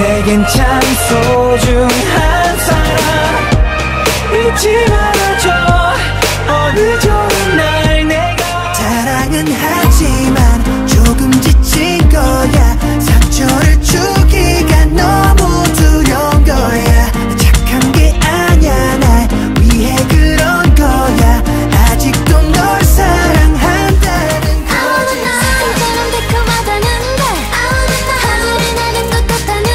내겐 참 소중한 사람 잊지 말아줘. 어느 좋은 날 내가 사랑은 하지만 조금 지친 거야. 상처를 주기가 너무 두려운 거야. 착한 게 아냐 날 위해 그런 거야. 아직도 널 사랑한다는 거야. 아무나 상처럼 달콤하다는데 하늘이 나는 것 같다는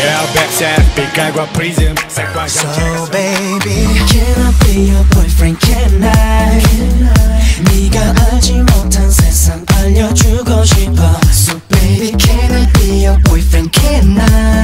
Yeah, backstab, big guy, what prism. So baby, can I be your boyfriend? Can I? 네가 알지 못한 세상 알려주고 싶어. So baby, can I be your boyfriend? Can I?